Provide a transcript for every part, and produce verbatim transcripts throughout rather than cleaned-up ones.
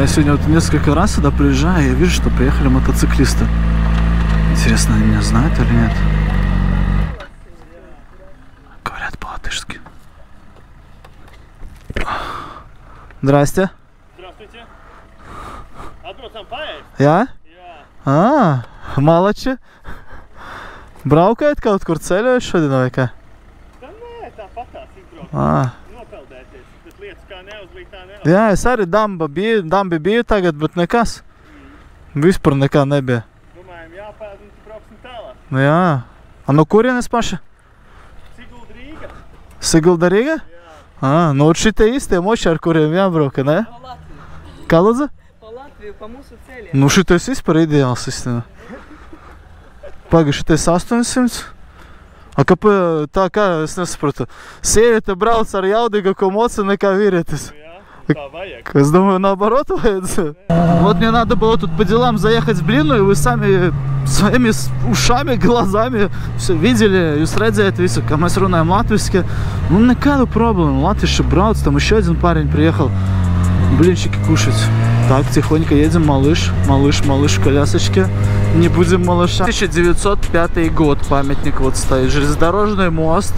Я сегодня вот несколько раз сюда приезжаю, и я вижу, что приехали мотоциклисты. Интересно, они меня знают или нет? Говорят по-латышски. Здрасте. Здравствуйте. Я? Я. А, малочи. Браука это kaut kur ceļojuši šodien vai kā? Jā, es arī damba biju, dambi biju tagad, bet nekas. Vispār nekā nebija. Domājam, jāpēd un tu brauksim tālāk. Jā. A no kurienes paša? Sigulda Rīga. Sigulda Rīga? Jā. Ā, nu šitie īstie moči, ar kuriem jābrauka, ne? Pa Latviju. Kā lūdzu? Pa Latviju, pa mūsu ceļiem. Nu šitais vispār ideāls, īstenībā. Paga, šitais astoņi simti. A kāpēc, tā kā, es nesapratu, sieviete brauc ar jaudīgāko mocu nekā vīrietis. Я думаю, наоборот. Вот мне надо было тут по делам заехать в Блину, и вы сами своими ушами, глазами все видели. Jūs redzējāt visu, kā mēs runājam латвийски. Ну, некаду проблем. Латвийши брат, там еще один парень приехал. Блинчики кушать. Так, тихонько едем, малыш, малыш, малыш в колясочке. Не будем малыша. тысяча девятьсот пятый год памятник вот стоит. Железнодорожный мост.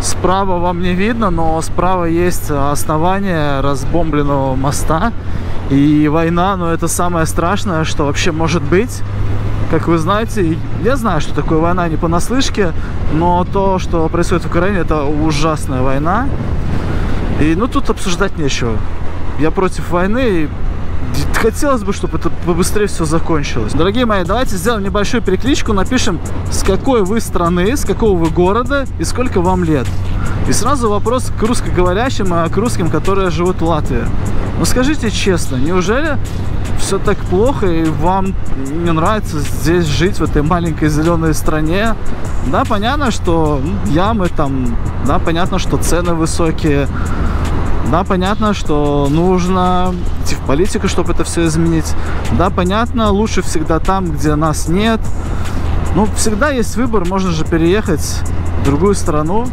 Справа вам не видно, но справа есть основание разбомбленного моста. И война, но ну, это самое страшное, что вообще может быть. Как вы знаете, я знаю, что такое война не понаслышке, но то, что происходит в Украине, это ужасная война. И ну тут обсуждать нечего. Я против войны. Хотелось бы, чтобы это побыстрее все закончилось. Дорогие мои, давайте сделаем небольшую перекличку. Напишем, с какой вы страны, с какого вы города и сколько вам лет. И сразу вопрос к русскоговорящим, а к русским, которые живут в Латвии. Ну скажите честно, неужели все так плохо и вам не нравится здесь жить, в этой маленькой зеленой стране? Да, понятно, что ямы там, да, понятно, что цены высокие. Да, понятно, что нужно идти в политику, чтобы это все изменить. Да, понятно, лучше всегда там, где нас нет. Ну, всегда есть выбор, можно же переехать в другую страну.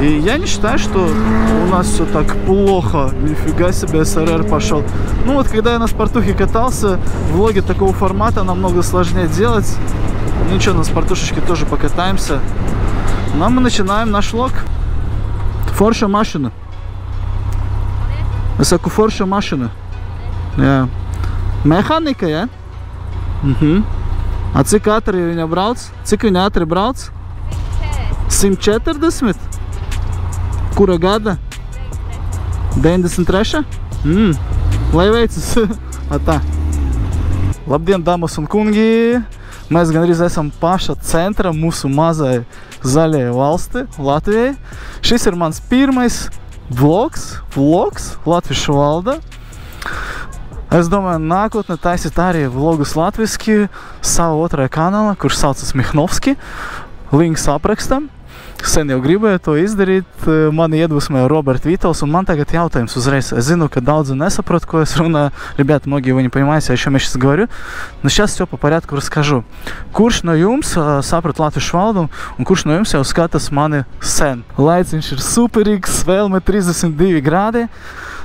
И я не считаю, что у нас все так плохо. Нифига себе, СРР пошел. Ну, вот когда я на спартухе катался, влоги такого формата намного сложнее делать. Ничего, на спартушечке тоже покатаемся. Но мы начинаем наш влог. Форша машина. Высоко форша машина. Yeah. Механика, я? Угу. А цик атри viņa brauc? Cik viņa ātri brauc? сто сорок. Kura gada? девяносто три. Mm. Lai veicas. Atā. Labdien, dāmas un kungi! Mēs gandrīz esam paša centra mūsu mazai zaļajai valsti, Latvijai. Šis ir mans pirmais Vlogs, vlogs, latviešu valda. Es domāju, nākotnē taisīt arī vlogus latviski savu otrajā kanālā, kurš saucas Mihnovski. Links aprakstam. Sen jau gribēju to izdarīt. Mani iedvesmē Robert Vitals, un man tagad jautājums uzreiz. Es zinu, ka daudzi nesaprot, ko es runāju. Ребят, многие вы не понимаете, о чем я сейчас говорю. Но сейчас все по порядку расскажу. Kurš no jums saprot latviešu valodu, un kurš no jums jau skatās mani sen? Laiciņš ir superīgs, vēlme trīsdesmit divi grādi.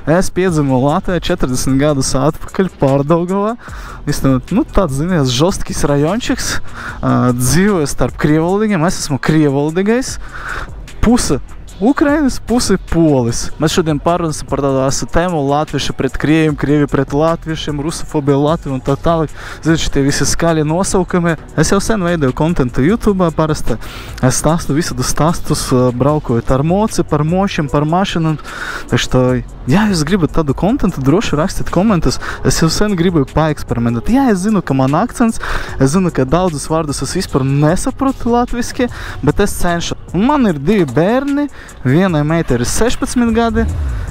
Es piedzimu Latvijā četrdesmit gadus atpakaļ Pārdaugavā. Nu, tāds, zinies, žostkis rajončiks. Dzīvoju starp krievalodīgiem. Es esmu krievalodigais. Puse Ukrainas, puse Polis. Mēs šodien pārunāsim par tādu tēmu latvieši pret krieviem, krievi pret latviešiem, rusofobija Latvija un tā tālāk. Ziniet, šitie visi skaļi nosaukami. Es jau sen veidoju kontentu YouTube, parasti es stāstu visādu stāstus, braukojot ar moci, par mošiem, par mašinām. Tā što, ja jūs gribat tādu kontentu, droši rakstīt komentus. Es jau sen gribu paeksperimentēt. Jā, es zinu, ka man akcents, es zinu, ka daudzus vārdus es vispār nesaprotu latviski, bet es cenšu. Man ir divi bērni. Vienai meitai ir sešpadsmit gadi,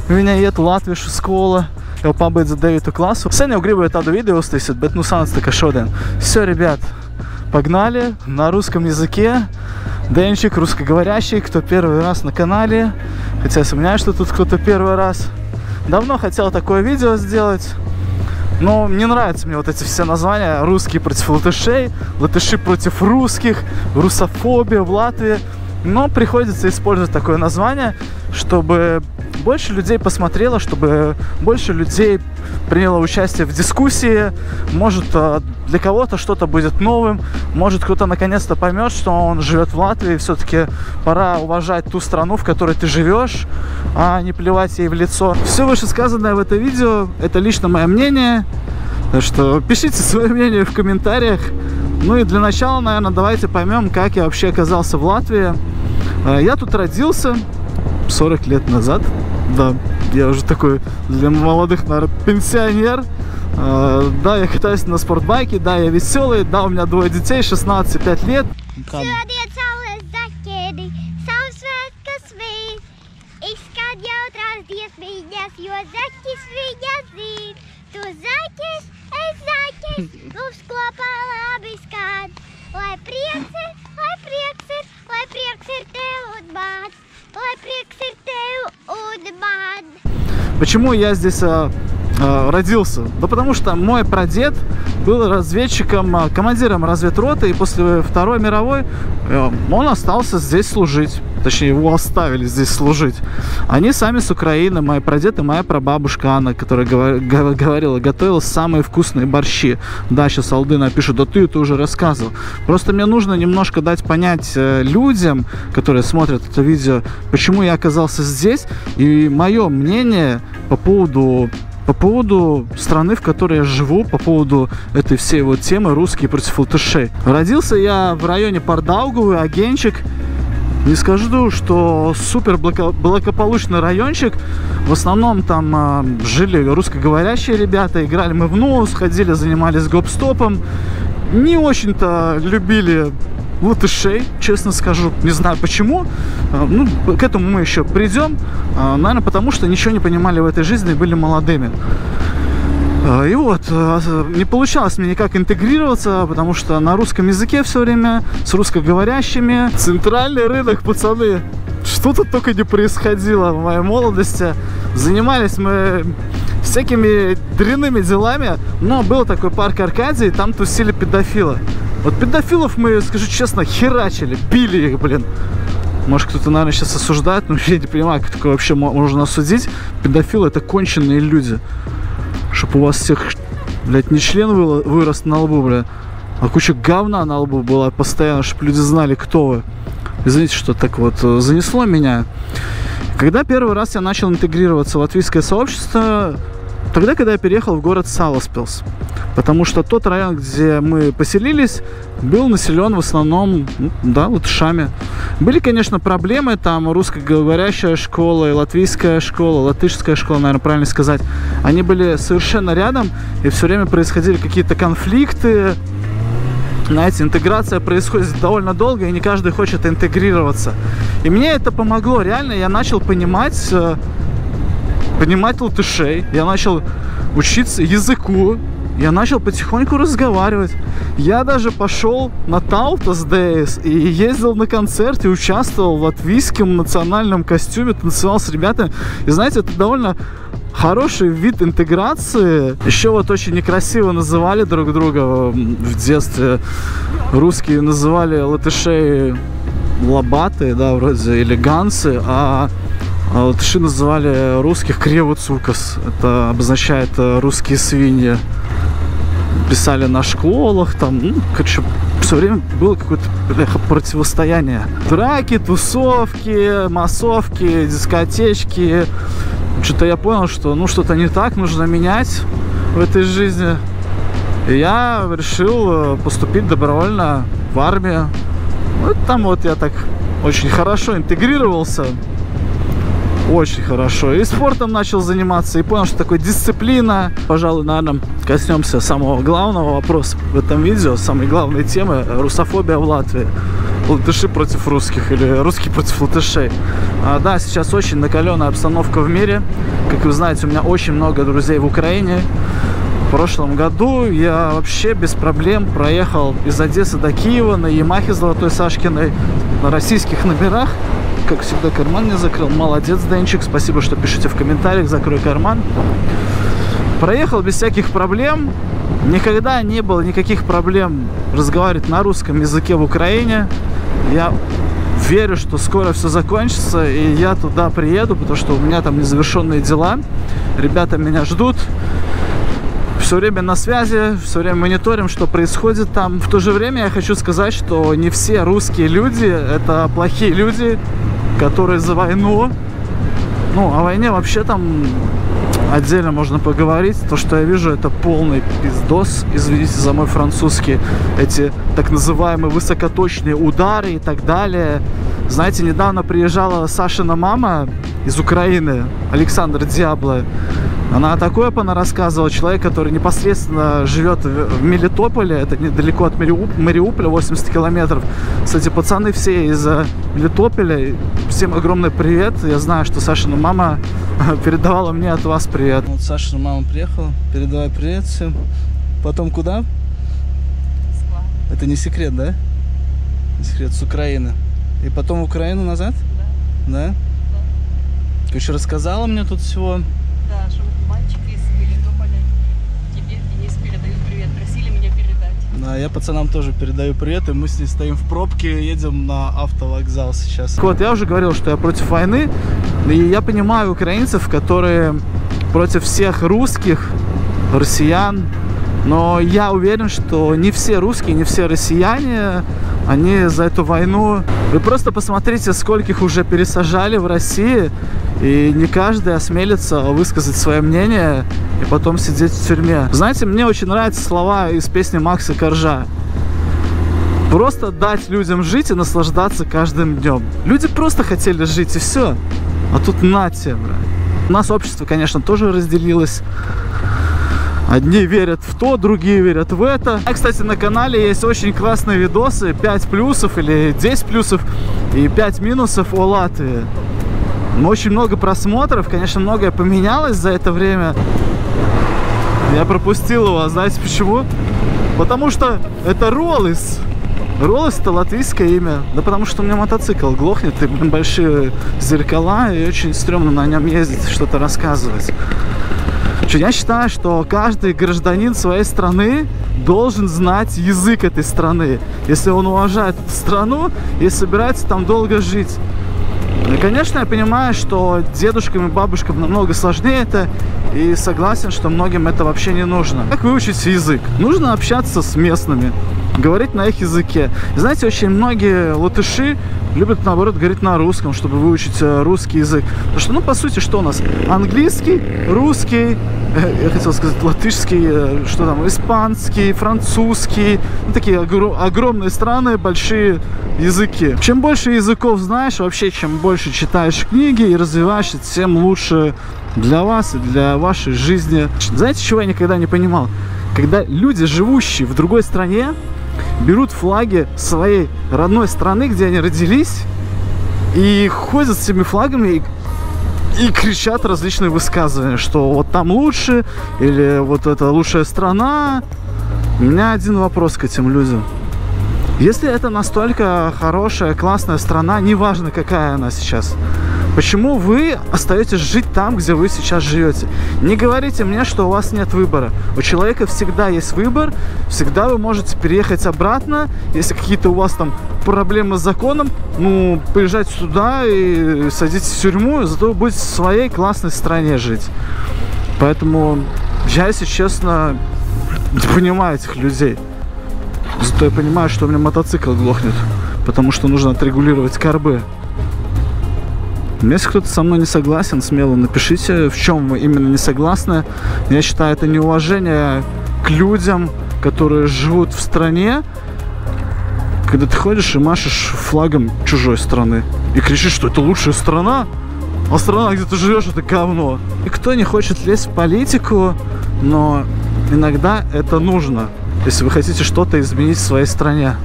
viņa iet latviešu skolā, jau pabeidza devīto klasu. Sen jau gribēju tādu video uztaisīt, bet nu sanāca tā kā šodien. Все, ребят, погнали на русском языке. Денчик, русскоговорящий, кто первый раз на канале. Хотя сомневаюсь, что тут кто-то первый раз. Давно хотел такое видео сделать. Но не нравятся мне вот эти все названия. Русские против латышей, латыши против русских, русофобия в Латвии. Но приходится использовать такое название, чтобы больше людей посмотрело, чтобы больше людей приняло участие в дискуссии. Может, для кого-то что-то будет новым, может, кто-то наконец-то поймет, что он живет в Латвии, все-таки пора уважать ту страну, в которой ты живешь, а не плевать ей в лицо. Все вышесказанное в это видео — это лично мое мнение, так что пишите свое мнение в комментариях. Ну и для начала, наверное, давайте поймем, как я вообще оказался в Латвии. Я тут родился сорок лет назад, да, я уже такой для молодых, наверное, пенсионер. Да, я катаюсь на спортбайке, да, я веселый, да, у меня двое детей, шестнадцать и пять лет. Почему я здесь э, э, родился? Да потому что мой прадед был разведчиком, э, командиром разведроты, и после Второй мировой э, он остался здесь служить. Точнее, его оставили здесь служить. Они сами с Украины, мой прадед и моя прабабушка Анна, которая говор говорила, готовила самые вкусные борщи. Да, сейчас алды напишут, да ты это уже рассказывал. Просто мне нужно немножко дать понять людям, которые смотрят это видео, почему я оказался здесь, и мое мнение по поводу... по поводу страны, в которой я живу, по поводу этой всей вот темы русские против латышей. Родился я в районе Пардаугавы, Агенчик. Не скажу, что супер благополучный райончик. В основном там э, жили русскоговорящие ребята, играли мы в нос, ходили, занимались гоп-стопом. Не очень-то любили латышей, честно скажу. Не знаю почему. Э, ну, к этому мы еще придем. Э, наверное, потому что ничего не понимали в этой жизни и были молодыми. И вот, не получалось мне никак интегрироваться, потому что на русском языке все время, с русскоговорящими. Центральный рынок, пацаны. Что-то только не происходило в моей молодости. Занимались мы всякими дрянными делами, но был такой парк Аркадий, там тусили педофилы. Вот педофилов мы, скажу честно, херачили, били их, блин. Может, кто-то, наверное, сейчас осуждает, но я не понимаю, как такое вообще можно осудить. Педофилы — это конченые люди. Чтоб у вас всех, блядь, не член вырос на лбу, блядь, а куча говна на лбу была постоянно, чтобы люди знали, кто вы. Извините, что так вот занесло меня. Когда первый раз я начал интегрироваться в латвийское сообщество, тогда, когда я переехал в город Саласпилс. Потому что тот район, где мы поселились, был населен в основном, да, латышами. Были, конечно, проблемы, там русскоговорящая школа и латвийская школа, латышская школа, наверное, правильно сказать. Они были совершенно рядом, и все время происходили какие-то конфликты. Знаете, интеграция происходит довольно долго, и не каждый хочет интегрироваться. И мне это помогло, реально, я начал понимать... понимать латышей, я начал учиться языку, я начал потихоньку разговаривать. Я даже пошел на Таутас Дэйс и ездил на концерт и участвовал в латвийском национальном костюме, танцевал с ребятами. И знаете, это довольно хороший вид интеграции. Еще вот очень некрасиво называли друг друга в детстве. Русские называли латышей лобатые, да, вроде, или ганцы, а латыши называли русских кревуцукас. Это обозначает русские свиньи. Писали на школах, там, ну, короче, все время было какое-то противостояние. Драки, тусовки, массовки, дискотечки. Что-то я понял, что, ну, что-то не так, нужно менять в этой жизни. И я решил поступить добровольно в армию. Ну, там вот я так очень хорошо интегрировался. Очень хорошо. И спортом начал заниматься, и понял, что такое дисциплина. Пожалуй, наверное, коснемся самого главного вопроса в этом видео, самой главной темы — русофобия в Латвии. Латыши против русских или русские против латышей. А, да, сейчас очень накаленная обстановка в мире. Как вы знаете, у меня очень много друзей в Украине. В прошлом году я вообще без проблем проехал из Одессы до Киева на Ямахе Золотой Сашкиной на российских номерах. Как всегда, карман не закрыл. Молодец, Денчик. Спасибо, что пишите в комментариях. Закрой карман. Проехал без всяких проблем. Никогда не было никаких проблем разговаривать на русском языке в Украине. Я верю, что скоро все закончится, и я туда приеду, потому что у меня там незавершенные дела. Ребята меня ждут. Все время на связи, все время мониторим, что происходит там. В то же время я хочу сказать, что не все русские люди — это плохие люди, которые за войну. Ну, о войне вообще там отдельно можно поговорить. То, что я вижу, это полный пиздос. Извините за мой французский. Эти так называемые высокоточные удары и так далее. Знаете, недавно приезжала Сашина мама из Украины, Александра Диабло. Она такое понарассказывала. Человек, который непосредственно живет в Мелитополе, это недалеко от Мариуполя, восемьдесят километров. Кстати, пацаны все из Мелитополя, всем огромный привет. Я знаю, что Сашина мама передавала мне от вас привет. Вот Сашина мама приехала, передавай привет всем. Потом куда? Москва. Это не секрет, да? Не секрет, с Украины. И потом в Украину назад? Да. Да? Да. Ты еще рассказала мне тут всего? Да, что мальчики из Мелитополя тебе, Денис, передают привет. Просили меня передать. Да, я пацанам тоже передаю привет, и мы с ней стоим в пробке, едем на автовокзал сейчас. Вот, я уже говорил, что я против войны, и я понимаю украинцев, которые против всех русских, россиян, но я уверен, что не все русские, не все россияне, они за эту войну. Вы просто посмотрите, скольких уже пересажали в России, и не каждый осмелится высказать свое мнение и потом сидеть в тюрьме. Знаете, мне очень нравятся слова из песни Макса Коржа. Просто дать людям жить и наслаждаться каждым днем. Люди просто хотели жить, и все. А тут нате, бля. У нас общество, конечно, тоже разделилось. Одни верят в то, другие верят в это. А, кстати, на канале есть очень классные видосы, пять плюсов или десять плюсов и пять минусов о Латвии. Очень много просмотров, конечно, многое поменялось за это время. Я пропустил его, а знаете почему? Потому что это Роллис. Роллис — это латвийское имя. Да потому что у меня мотоцикл глохнет, и большие зеркала, и очень стрёмно на нем ездить, что-то рассказывать. Я считаю, что каждый гражданин своей страны должен знать язык этой страны. Если он уважает эту страну и собирается там долго жить. И, конечно, я понимаю, что дедушкам и бабушкам намного сложнее это, и согласен, что многим это вообще не нужно. Как выучить язык? Нужно общаться с местными, говорить на их языке. И, знаете, очень многие латыши любят, наоборот, говорить на русском, чтобы выучить русский язык. Потому что, ну, по сути, что у нас? Английский, русский, я хотел сказать, латышский, что там, испанский, французский. Ну, такие огромные страны, большие языки. Чем больше языков знаешь, вообще, чем больше читаешь книги и развиваешься, тем лучше для вас и для вашей жизни. Знаете, чего я никогда не понимал? Когда люди, живущие в другой стране, берут флаги своей родной страны, где они родились, и ходят с этими флагами и, и кричат различные высказывания, что вот там лучше, или вот это лучшая страна. У меня один вопрос к этим людям. Если это настолько хорошая, классная страна, неважно, какая она сейчас, почему вы остаетесь жить там, где вы сейчас живете? Не говорите мне, что у вас нет выбора. У человека всегда есть выбор, всегда вы можете переехать обратно. Если какие-то у вас там проблемы с законом, ну, поезжайте сюда и садитесь в тюрьму, зато вы будете в своей классной стране жить. Поэтому я, если честно, не понимаю этих людей. Зато я понимаю, что у меня мотоцикл глохнет, потому что нужно отрегулировать карбы. Если кто-то со мной не согласен, смело напишите, в чем вы именно не согласны. Я считаю, это неуважение к людям, которые живут в стране, когда ты ходишь и машешь флагом чужой страны и кричишь, что это лучшая страна, а страна, где ты живешь, это говно. И кто не хочет лезть в политику, но иногда это нужно, если вы хотите что-то изменить в своей стране.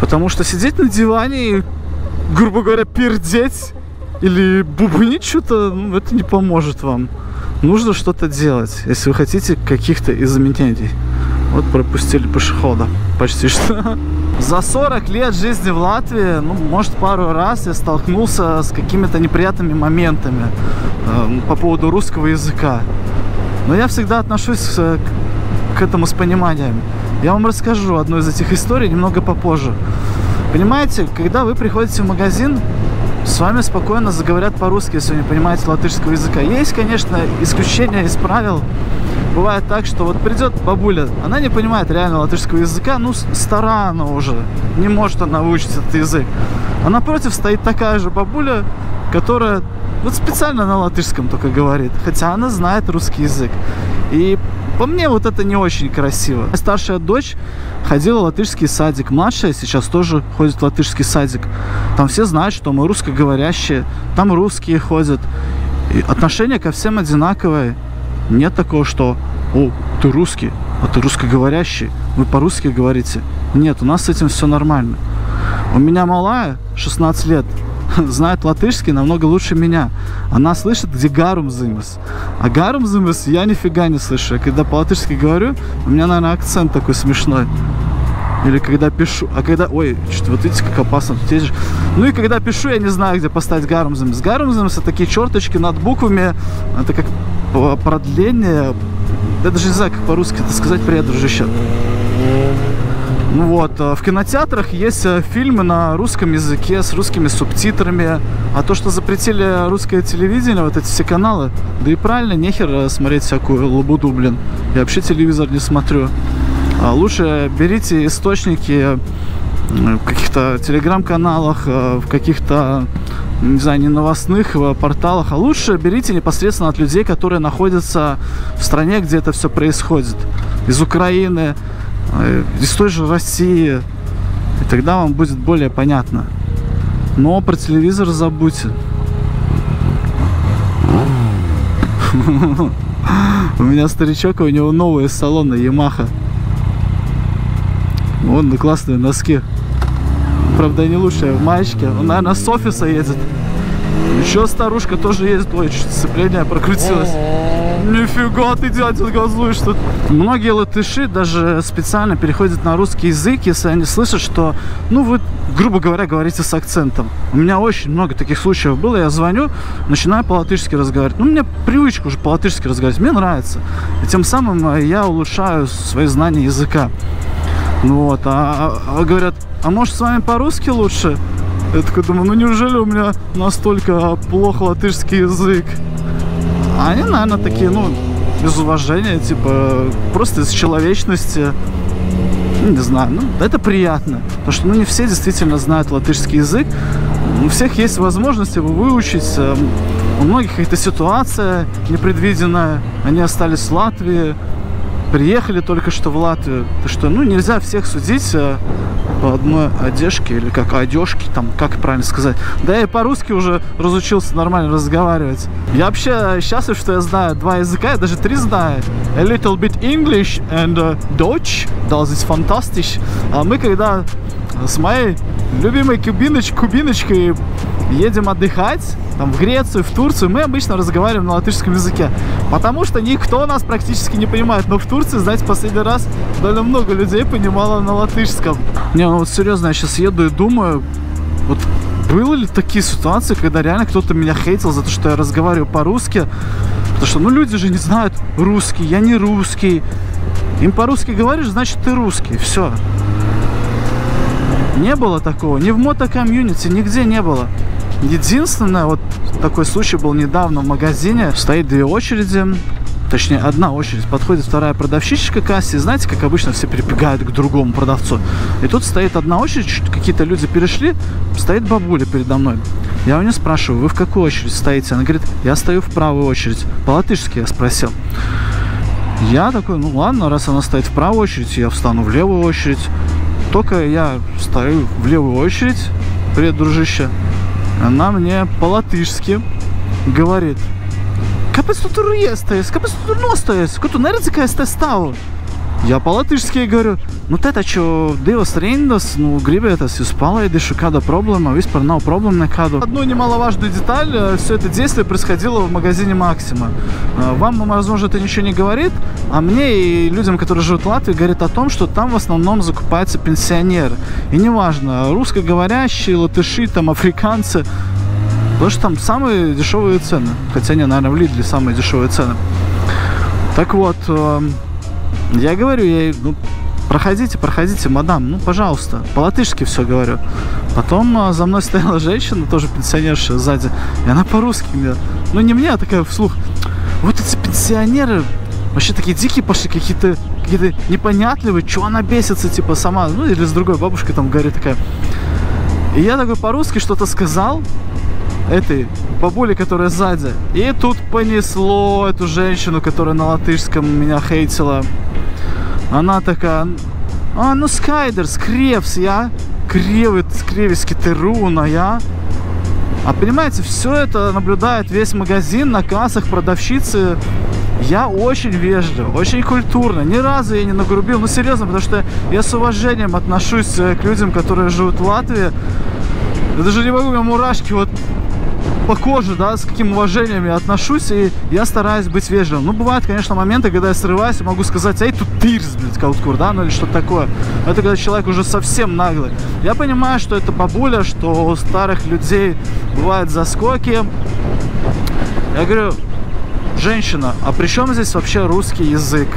Потому что сидеть на диване и, грубо говоря, пердеть или бубнить что-то, ну, это не поможет вам. Нужно что-то делать, если вы хотите каких-то изменений. Вот пропустили пешехода почти что. За сорок лет жизни в Латвии, ну, может, пару раз я столкнулся с какими-то неприятными моментами э, по поводу русского языка. Но я всегда отношусь к, к этому с пониманием. Я вам расскажу одну из этих историй немного попозже. Понимаете, когда вы приходите в магазин, с вами спокойно заговорят по-русски, если вы не понимаете латышского языка. Есть, конечно, исключения из правил. Бывает так, что вот придет бабуля, она не понимает реально латышского языка, ну, стара она уже, не может она выучить этот язык. А напротив стоит такая же бабуля, которая вот специально на латышском только говорит, хотя она знает русский язык. И по мне вот это не очень красиво. Моя старшая дочь ходила в латышский садик, младшая сейчас тоже ходит в латышский садик. Там все знают, что мы русскоговорящие, там русские ходят. И отношение ко всем одинаковое. Нет такого, что «О, ты русский, а ты русскоговорящий, вы по-русски говорите». Нет, у нас с этим все нормально. У меня малая, шестнадцать лет, знает латышский намного лучше меня. Она слышит, где «гарум зымас». А «гарум зымас» я нифига не слышу. Я когда по-латышски говорю, у меня, наверное, акцент такой смешной. Или когда пишу, а когда... Ой, что-то вот видите, как опасно тут едешь. Ну и когда пишу, я не знаю, где поставить «гарум зымас». «Гарум зымас» — это такие черточки над буквами, это как... продление, я даже не знаю, как по-русски это сказать. Привет, дружище. Ну вот, в кинотеатрах есть фильмы на русском языке с русскими субтитрами, а то, что запретили русское телевидение, вот эти все каналы, да и правильно, нехер смотреть всякую лабуду, блин. Я вообще телевизор не смотрю. Лучше берите источники в каких-то телеграм-каналах, в каких-то, не знаю, не новостных порталах, а лучше берите непосредственно от людей, которые находятся в стране, где это все происходит. Из Украины, из той же России. И тогда вам будет более понятно. Но про телевизор забудьте. У меня старичок, у него новый из салона, Ямаха. Вон, классные носки. Правда, не лучшая в маечке. Он, наверное, с офиса едет. Еще старушка тоже ездит. Ой, что-то сцепление прокрутилось. Нифига ты, дядя, газуешь тут. Многие латыши даже специально переходят на русский язык, если они слышат, что, ну, вы, грубо говоря, говорите с акцентом. У меня очень много таких случаев было. Я звоню, начинаю по-латышски разговаривать. Ну, у меня привычка уже по-латышски разговаривать. Мне нравится. И тем самым я улучшаю свои знания языка. Вот, а, а говорят, а может с вами по-русски лучше? Я такой думаю, ну неужели у меня настолько плохо латышский язык? А они, наверное, такие, ну, без уважения, типа, просто из человечности. Ну, не знаю, ну, это приятно. Потому что, ну, не все действительно знают латышский язык. У всех есть возможность его выучить. У многих какая-то ситуация непредвиденная. Они остались в Латвии. Приехали только что в Латвию. Так что, ну, нельзя всех судить по одной одежке, или как одежки, там, как правильно сказать. Да я и по-русски уже разучился нормально разговаривать. Я вообще счастлив, что я знаю два языка, я даже три знаю. A little bit English and Dutch. Да, здесь фантастич. А мы когда с моей любимой кубиноч- кубиночкой едем отдыхать, там, в Грецию, в Турцию, мы обычно разговариваем на латышском языке. Потому что никто нас практически не понимает. Но в Турции, знаете, в последний раз довольно много людей понимало на латышском. Не, ну вот серьезно, я сейчас еду и думаю, вот были ли такие ситуации, когда реально кто-то меня хейтил за то, что я разговариваю по-русски. Потому что, ну, люди же не знают русский, я не русский. Им по-русски говоришь, значит, ты русский, все. Не было такого, ни в мото-комьюнити, нигде не было. Единственное, вот такой случай был недавно в магазине. Стоит две очереди, точнее одна очередь. Подходит вторая продавщичка к кассе. Знаете, как обычно все перебегают к другому продавцу. И тут стоит одна очередь, какие-то люди перешли. Стоит бабуля передо мной. Я у нее спрашиваю, вы в какую очередь стоите? Она говорит, я стою в правую очередь. По-латышски я спросил. Я такой, ну ладно, раз она стоит в правую очередь, я встану в левую очередь. Только я стою в левую очередь. Привет, дружище. Она мне по-латышски говорит: «Капец тут естаешь, капец тут ностаешь, кто-то нерзика стал». Я по-латышски говорю: «Ну ты это что, девас рендас, ну грибы это все спало, и дышу када проблема, весь парнал проблем на каду». Одну немаловажную деталь, все это действие происходило в магазине Максима. Вам, возможно, это ничего не говорит, а мне и людям, которые живут в Латвии, говорит о том, что там в основном закупаются пенсионеры. И неважно, русскоговорящие, латыши, там, африканцы, потому что там самые дешевые цены. Хотя не, наверное, в Лидле самые дешевые цены. Так вот... Я говорю ей, ну, Проходите, проходите, мадам, ну, пожалуйста. По-латышски все говорю. Потом за мной стояла женщина, тоже пенсионерша сзади. И она по-русски мне... Ну, не мне, а такая вслух. Вот эти пенсионеры вообще такие дикие пошли, какие-то какие-то непонятливые. Чего она бесится, типа, сама? Ну, или с другой бабушкой там говорит такая. И я такой по-русски что-то сказал этой бабуле, которая сзади. И тут понесло эту женщину, которая на латышском меня хейтила. Она такая, а, ну скайдерс, кревс, я, кревит, кревиски теруна, я. А понимаете, все это наблюдает весь магазин, на кассах продавщицы. Я очень вежлив, очень культурно, ни разу я не нагрубил, ну серьезно, потому что я с уважением отношусь к людям, которые живут в Латвии. Я даже не могу, у меня мурашки вот по коже, да, с каким уважением я отношусь, и я стараюсь быть вежливым. Ну, бывают, конечно, моменты, когда я срываюсь и могу сказать, эй, тут тырс, блядь, кауткур, да, ну или что-то такое. Это когда человек уже совсем наглый. Я понимаю, что это бабуля, что у старых людей бывают заскоки. Я говорю, женщина, а при чем здесь вообще русский язык?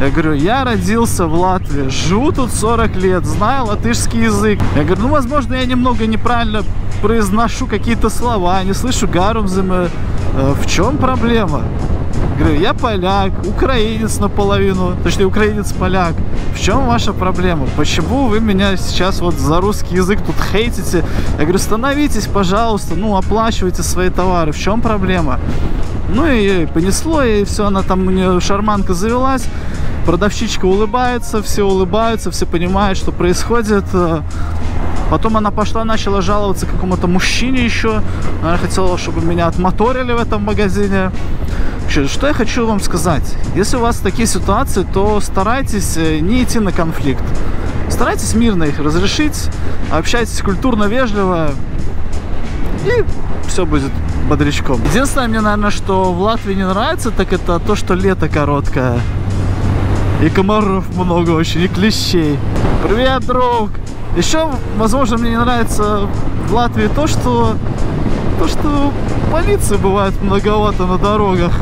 Я говорю, я родился в Латвии, живу тут сорок лет, знаю латышский язык. Я говорю, ну, возможно, я немного неправильно произношу какие-то слова, не слышу гарумзымы. Э, в чем проблема? Я говорю, я поляк, украинец наполовину, точнее, украинец-поляк. В чем ваша проблема? Почему вы меня сейчас вот за русский язык тут хейтите? Я говорю, становитесь, пожалуйста, ну, оплачивайте свои товары. В чем проблема? Ну, и понесло, и все, она там, у нее шарманка завелась. Продавщичка улыбается, все улыбаются, все понимают, что происходит. Потом она пошла, начала жаловаться какому-то мужчине еще. Она хотела, чтобы меня отмоторили в этом магазине. Что я хочу вам сказать? Если у вас такие ситуации, то старайтесь не идти на конфликт. Старайтесь мирно их разрешить, общайтесь культурно, вежливо, и все будет бодрячком. Единственное, мне, наверное, что в Латвии не нравится, так это то, что лето короткое. И комаров много очень, и клещей. Привет, друг! Еще, возможно, мне не нравится в Латвии то, что, то, что полиции бывает многовато на дорогах.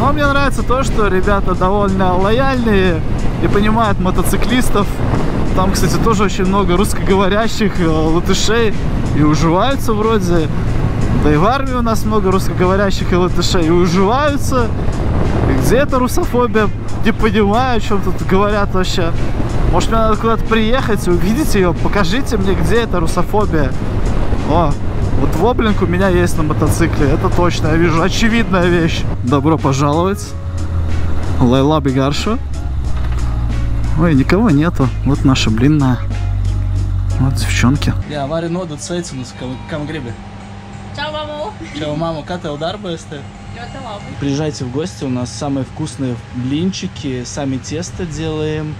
Но мне нравится то, что ребята довольно лояльные и понимают мотоциклистов. Там, кстати, тоже очень много русскоговорящих латышей и уживаются вроде. Да и в армии у нас много русскоговорящих и латышей и уживаются. Где-то русофобия, не понимаю, о чем тут говорят вообще. Может, мне надо куда-то приехать, увидите ее, покажите мне, где эта русофобия. О, вот воблинг у меня есть на мотоцикле, это точно, я вижу, очевидная вещь. Добро пожаловать. Лайла Бигаршу. Ой, никого нету, вот наша блинная. Вот девчонки. Я варю ноду цейтинус, камгрибы. Чао, маму. Чао, маму, ката удар быстрый. Приезжайте в гости, у нас самые вкусные блинчики, сами тесто делаем,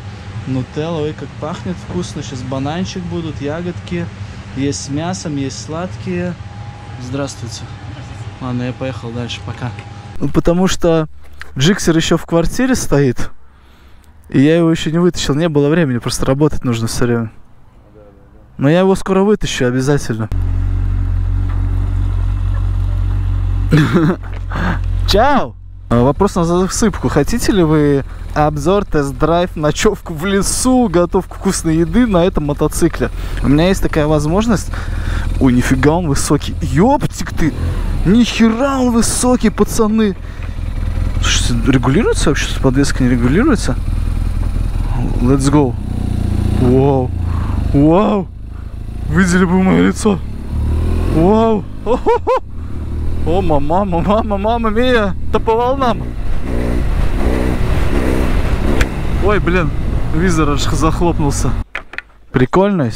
нутелла, ой, как пахнет вкусно, сейчас бананчик будут, ягодки, есть с мясом, есть сладкие. Здравствуйте. Ладно, я поехал дальше, пока. Потому что джиксер еще в квартире стоит, и я его еще не вытащил, не было времени, просто работать нужно все время. Но я его скоро вытащу, обязательно. Чао! Вопрос на засыпку. Хотите ли вы обзор, тест-драйв, ночевку в лесу, готовку вкусной еды на этом мотоцикле? У меня есть такая возможность. Ой, нифига он высокий. Ёптик ты! Нихера он высокий, пацаны! Слушайте, регулируется вообще? Подвеска не регулируется? Let's go! Вау! Вау! Видели бы мое лицо! Вау! О, мама, мама, мама, мама мия, да по волнам. Ой, блин, визор аж захлопнулся. Прикольно.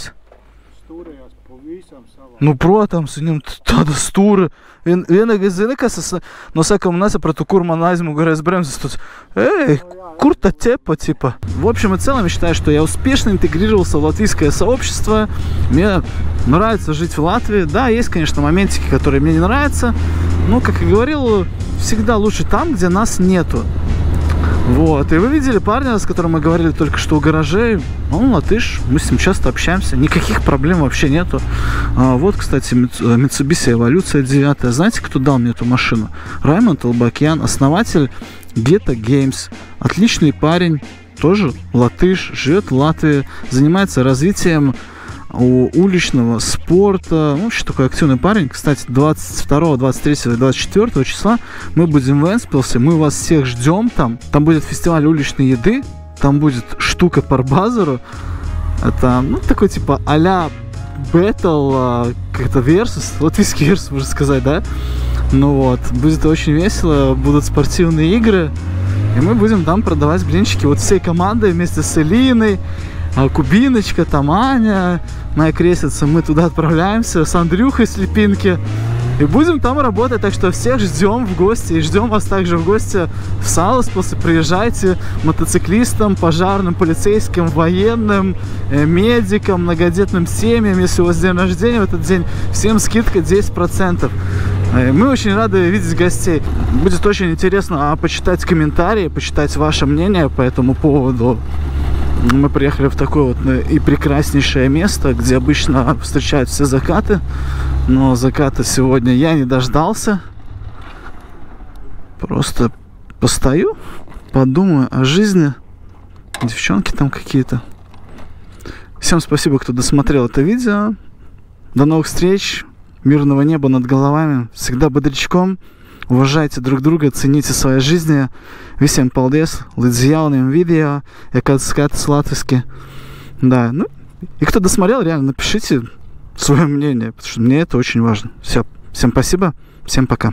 Ну, протams, viņam tāda stūra. Vien, vienīgais zini, kas es no sākuma nesapratu, kur man aizmugurēs bremzes. Тут, эй, кур то тепа, типа. В общем и целом, я считаю, что я успешно интегрировался в латвийское сообщество. Мне нравится жить в Латвии. Да, есть, конечно, моментики, которые мне не нравятся. Но, как и говорил, всегда лучше там, где нас нету. Вот, и вы видели парня, с которым мы говорили только что у гаражей. Он латыш, мы с ним часто общаемся, никаких проблем вообще нету. А, вот, кстати, Mitsubishi Evolution девять. Знаете, кто дал мне эту машину? Раймон Талбакьян, основатель Geto Games. Отличный парень, тоже латыш, жет Латвия, занимается развитием уличного спорта. Ну, вообще такой активный парень. Кстати, двадцать второго, двадцать третьего и двадцать четвёртого числа мы будем в Венспилсе. Мы вас всех ждем там. Там будет фестиваль уличной еды. Там будет штука по базару. Это, ну, такой типа а-ля battle, как-то версус, латвийский версус, можно сказать, да? Ну вот, будет очень весело, будут спортивные игры, и мы будем там продавать блинчики вот всей командой вместе с Элиной, Кубиночка, там Аня, моя крестница, мы туда отправляемся с Андрюхой с Липинки и будем там работать, так что всех ждем в гости и ждем вас также в гости в Саласпилсе. Приезжайте мотоциклистам, пожарным, полицейским, военным, медикам, многодетным семьям, если у вас день рождения в этот день, всем скидка десять процентов. Мы очень рады видеть гостей. Будет очень интересно почитать комментарии, почитать ваше мнение по этому поводу. Мы приехали в такое вот и прекраснейшее место, где обычно встречают все закаты. Но заката сегодня я не дождался. Просто постою, подумаю о жизни. Девчонки там какие-то. Всем спасибо, кто досмотрел это видео. До новых встреч. Мирного неба над головами. Всегда бодрячком. Уважайте друг друга, цените свои жизни. Visiem paldies līdz jauniem video, ja kāds skatās латвийски. Да, ну, и кто досмотрел, реально, напишите свое мнение, потому что мне это очень важно. Все, всем спасибо, всем пока.